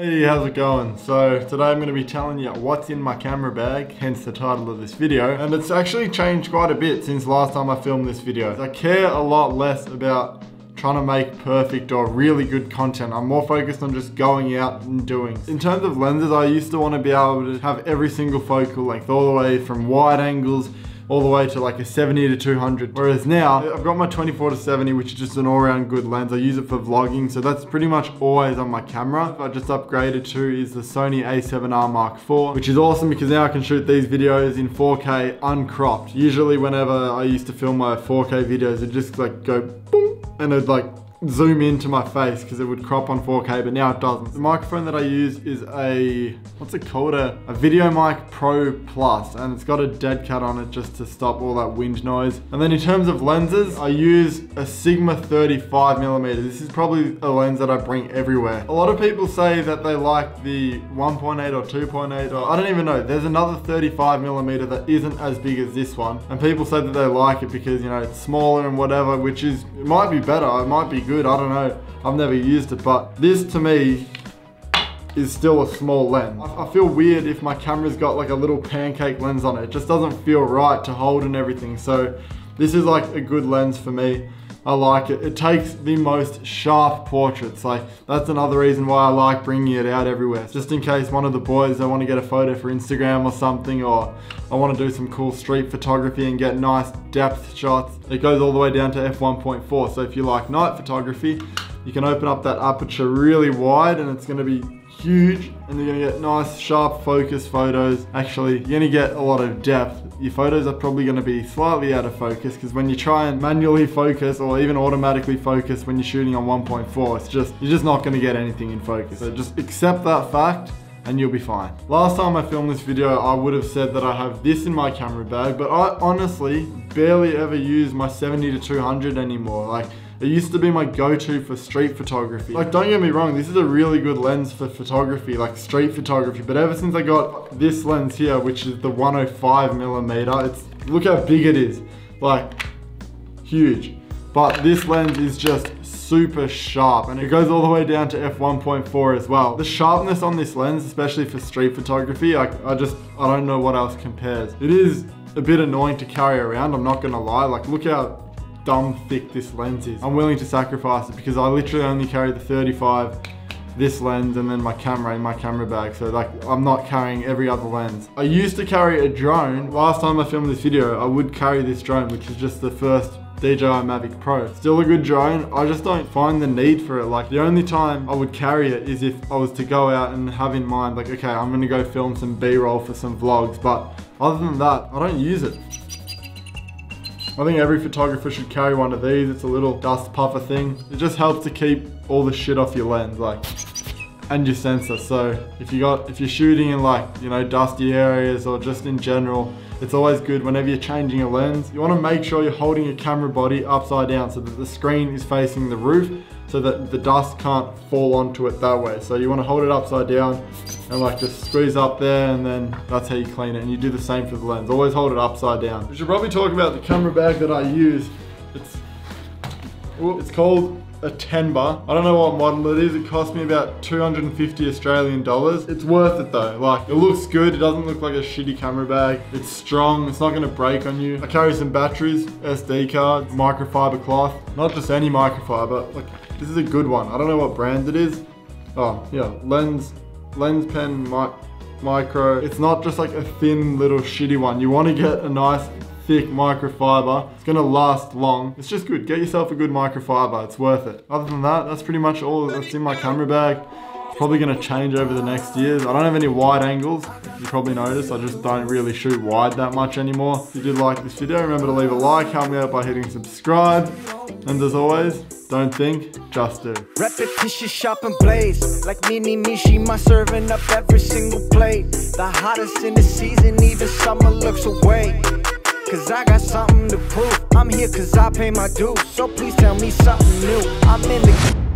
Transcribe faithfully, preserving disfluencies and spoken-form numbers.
Hey, how's it going? So today I'm going to be telling you what's in my camera bag, hence the title of this video. And it's actually changed quite a bit since last time I filmed this video. I care a lot less about trying to make perfect or really good content. I'm more focused on just going out and doing. In terms of lenses, I used to want to be able to have every single focal length all the way from wide angles all the way to like a seventy to two hundred. Whereas now, I've got my twenty-four to seventy, which is just an all around good lens. I use it for vlogging, so that's pretty much always on my camera. I just upgraded to is the Sony A seven R Mark four, which is awesome because now I can shoot these videos in four K uncropped. Usually whenever I used to film my four K videos, it just like go boom, and it'd like zoom into my face because it would crop on four K, but now it doesn't. The microphone that I use is a, what's it called? A, a Video Mic Pro Plus, and it's got a dead cat on it just to stop all that wind noise. And then in terms of lenses, I use a Sigma thirty-five millimeter. This is probably a lens that I bring everywhere. A lot of people say that they like the one point eight or two point eight, or I don't even know. There's another thirty-five millimeter that isn't as big as this one. And people say that they like it because, you know, it's smaller and whatever, which is, it might be better, it might be good, I don't know, I've never used it, but this to me is still a small lens. I feel weird if my camera's got like a little pancake lens on it. It just doesn't feel right to hold and everything, so this is like a good lens for me. I like it. It takes the most sharp portraits. Like, that's another reason why I like bringing it out everywhere. Just in case one of the boys, they want to get a photo for Instagram or something, or I want to do some cool street photography and get nice depth shots. It goes all the way down to f one point four. So if you like night photography, you can open up that aperture really wide and it's going to be huge, and you're gonna get nice sharp focus photos. Actually, you're gonna get a lot of depth. Your photos are probably gonna be slightly out of focus because when you try and manually focus or even automatically focus when you're shooting on one point four, it's just, you're just not gonna get anything in focus. So just accept that fact and you'll be fine. Last time I filmed this video, I would have said that I have this in my camera bag, but I honestly barely ever use my seventy to two hundred anymore. Like, it used to be my go-to for street photography. Like, don't get me wrong, this is a really good lens for photography, like street photography, but ever since I got this lens here, which is the one oh five millimeter, it's, look how big it is, like, huge. But this lens is just super sharp, and it goes all the way down to f one point four as well. The sharpness on this lens, especially for street photography, I, I just, I don't know what else compares. It is a bit annoying to carry around, I'm not gonna lie. Like, look how dumb thick this lens is. I'm willing to sacrifice it because I literally only carry the thirty-five, this lens, and then my camera in my camera bag. So like, I'm not carrying every other lens. I used to carry a drone. Last time I filmed this video, I would carry this drone, which is just the first D J I Mavic Pro. Still a good drone, I just don't find the need for it. Like, the only time I would carry it is if I was to go out and have in mind, like, okay, I'm gonna go film some B-roll for some vlogs, but other than that, I don't use it. I think every photographer should carry one of these. It's a little dust puffer thing. It just helps to keep all the shit off your lens, like, and your sensor. So if you got, if you're shooting in like, you know, dusty areas or just in general, it's always good whenever you're changing a lens. You want to make sure you're holding your camera body upside down so that the screen is facing the roof, so that the dust can't fall onto it that way. So you want to hold it upside down and like just squeeze up there, and then that's how you clean it. And you do the same for the lens. Always hold it upside down. We should probably talk about the camera bag that I use. It's, it's called a Tenba. I don't know what model it is. It cost me about two hundred fifty Australian dollars. It's worth it though. Like, it looks good. It doesn't look like a shitty camera bag. It's strong. It's not gonna break on you. I carry some batteries, S D cards, microfiber cloth. Not just any microfiber. Like, this is a good one. I don't know what brand it is. Oh yeah, lens, lens pen mic, micro. It's not just like a thin little shitty one. You want to get a nice thick microfiber. It's gonna last long. It's just good. Get yourself a good microfiber. It's worth it. Other than that, that's pretty much all that's in my camera bag. Probably gonna change over the next years. I don't have any wide angles. You probably noticed, I just don't really shoot wide that much anymore. If you did like this video, remember to leave a like, help me out by hitting subscribe. And as always, don't think, just do. Repetition, sharp and blaze. Like Mini Mishi, my serving up every single plate. The hottest in the season, even summer looks away. Cause I got something to prove. I'm here cause I pay my dues. So please tell me something new. I'm in the